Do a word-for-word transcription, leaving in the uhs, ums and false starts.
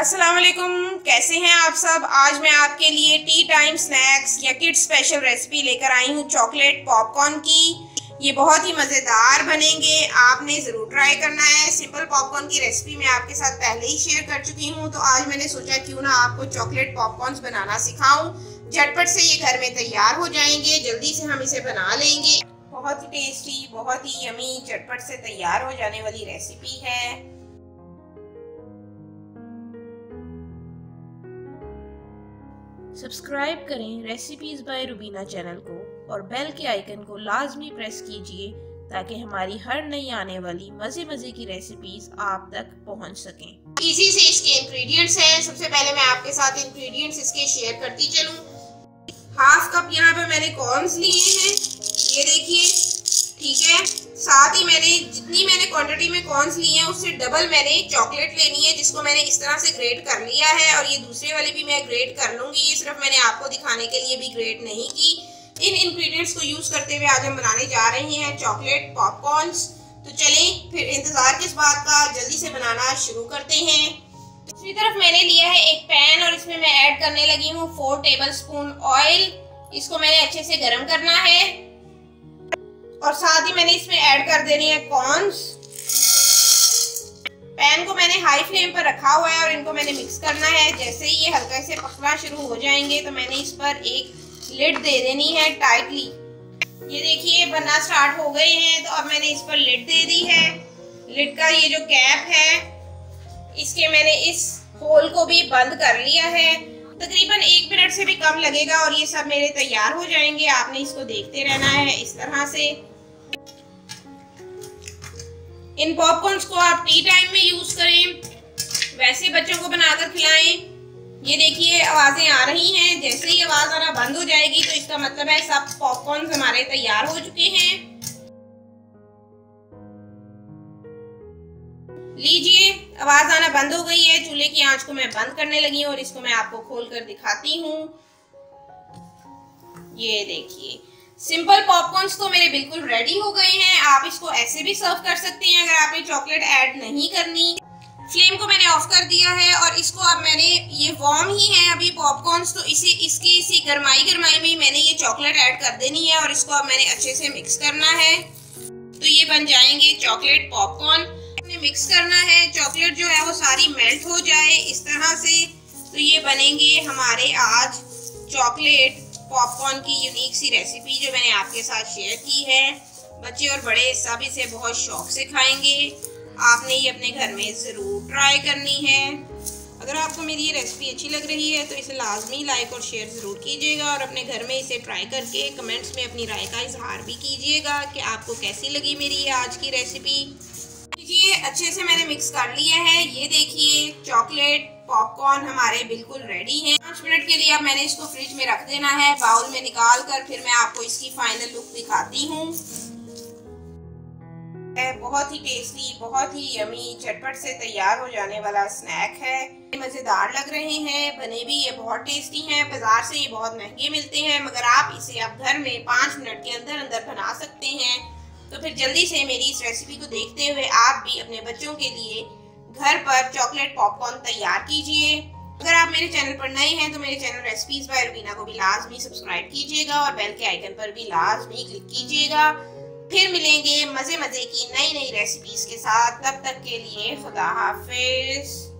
अस्सलाम वालेकुम, कैसे हैं आप सब। आज मैं आपके लिए टी टाइम स्नैक्स या किड स्पेशल रेसिपी लेकर आई हूँ चॉकलेट पॉपकॉर्न की। ये बहुत ही मज़ेदार बनेंगे, आपने ज़रूर ट्राई करना है। सिंपल पॉपकॉर्न की रेसिपी मैं आपके साथ पहले ही शेयर कर चुकी हूँ, तो आज मैंने सोचा क्यों ना आपको चॉकलेट पॉपकॉर्न्स बनाना सिखाऊँ। झटपट से ये घर में तैयार हो जाएंगे, जल्दी से हम इसे बना लेंगे। बहुत ही टेस्टी, बहुत ही यमी, झटपट से तैयार हो जाने वाली रेसिपी है। सब्सक्राइब करें रेसिपीज बाय रुबीना चैनल को और बेल के आइकन को लाजमी प्रेस कीजिए ताकि हमारी हर नई आने वाली मजे मजे की रेसिपीज आप तक पहुंच सकें। इसी से इसके इंग्रेडिएंट्स हैं। सबसे पहले मैं आपके साथ इंग्रेडिएंट्स इसके शेयर करती चलूं। हाफ कप यहाँ पे मैंने कॉर्न्स लिए हैं, ये देखिए, ठीक है। साथ ही मैंने जितनी मैंने क्वांटिटी में कॉर्न्स लिए हैं उससे डबल मैंने चॉकलेट लेनी है, जिसको मैंने इस तरह से ग्रेट कर लिया है और ये दूसरे वाले भी मैं ग्रेट कर लूँगी। ये सिर्फ मैंने आपको दिखाने के लिए भी ग्रेट नहीं की। इन इंग्रेडिएंट्स को यूज़ करते हुए आज हम बनाने जा रहे हैं चॉकलेट पॉपकॉर्न्स। तो चलें, फिर इंतज़ार किस बात का, जल्दी से बनाना शुरू करते हैं। दूसरी तरफ मैंने लिया है एक पैन और इसमें मैं ऐड करने लगी हूँ फोर टेबल स्पून ऑयल। इसको मैंने अच्छे से गर्म करना है और साथ ही मैंने इसमें ऐड कर देनी है कॉर्न्स। पैन को मैंने हाई फ्लेम पर रखा हुआ है और इनको मैंने मिक्स करना है। जैसे ही ये हल्का से पकना शुरू हो जाएंगे तो मैंने इस पर एक लिड दे देनी है टाइटली। ये देखिए बनना स्टार्ट हो गए हैं, तो अब मैंने इस पर लिड दे दी है। लिड का ये जो कैप है इसके मैंने इस होल को भी बंद कर लिया है। तकरीबन एक मिनट से भी कम लगेगा और ये सब मेरे तैयार हो जाएंगे। आपने इसको देखते रहना है इस तरह से। इन पॉपकॉर्न्स को आप टी टाइम में यूज करें, वैसे बच्चों को बनाकर खिलाएं। ये देखिए आवाजें आ रही हैं, जैसे ही आवाज आना बंद हो जाएगी तो इसका मतलब है सब पॉपकॉर्न्स हमारे तैयार हो चुके हैं। लीजिए आवाज आना बंद हो गई है। चूल्हे की आंच को मैं बंद करने लगी हूँ और इसको मैं आपको खोल कर दिखाती हूँ। ये देखिए सिंपल पॉपकॉर्न्स तो मेरे बिल्कुल रेडी हो गए हैं। आप इसको ऐसे भी सर्व कर सकते हैं अगर आपने चॉकलेट ऐड नहीं करनी। फ्लेम को मैंने ऑफ कर दिया है और इसको अब मैंने, ये वार्म ही है अभी पॉपकॉर्न्स, तो इसी इसकी इसी गरमाई गरमाई में ही मैंने ये चॉकलेट ऐड कर देनी है और इसको अब मैंने अच्छे से मिक्स करना है। तो ये बन जाएंगे चॉकलेट पॉपकॉर्न। मैंने मिक्स करना है, चॉकलेट जो है वो सारी मेल्ट हो जाए इस तरह से। तो ये बनेंगे हमारे आज चॉकलेट पॉपकॉर्न की यूनिक सी रेसिपी जो मैंने आपके साथ शेयर की है। बच्चे और बड़े सब इसे बहुत शौक से खाएंगे। आपने ये अपने घर में ज़रूर ट्राई करनी है। अगर आपको मेरी ये रेसिपी अच्छी लग रही है तो इसे लाजमी लाइक और शेयर ज़रूर कीजिएगा और अपने घर में इसे ट्राई करके कमेंट्स में अपनी राय का इजहार भी कीजिएगा कि आपको कैसी लगी मेरी ये आज की रेसिपी। देखिए अच्छे से मैंने मिक्स कर लिया है। ये देखिए चॉकलेट पॉपकॉर्न हमारे बिल्कुल रेडी हैं। पाँच मिनट के लिए अब मैंने इसको फ्रिज में रख देना है। बाउल में निकाल कर फिर मैं आपको इसकी फाइनल लुक दिखाती हूँ। बहुत ही टेस्टी, बहुत ही यमी, झटपट से तैयार हो जाने वाला स्नैक है। मज़ेदार लग रहे हैं, बने भी ये बहुत टेस्टी हैं। बाजार से ये बहुत महंगे मिलते हैं, मगर आप इसे आप घर में पाँच मिनट के अंदर अंदर बना सकते हैं। तो फिर जल्दी से मेरी इस रेसिपी को देखते हुए आप भी अपने बच्चों के लिए घर पर चॉकलेट पॉपकॉर्न तैयार कीजिए। अगर आप मेरे चैनल पर नए हैं तो मेरे चैनल रेसिपीज बाय रुबीना को भी लाजमी सब्सक्राइब कीजिएगा और बेल के आइकन पर भी लाजमी क्लिक कीजिएगा। फिर मिलेंगे मज़े मज़े की नई नई रेसिपीज के साथ, तब तक के लिए खुदा हाफिज।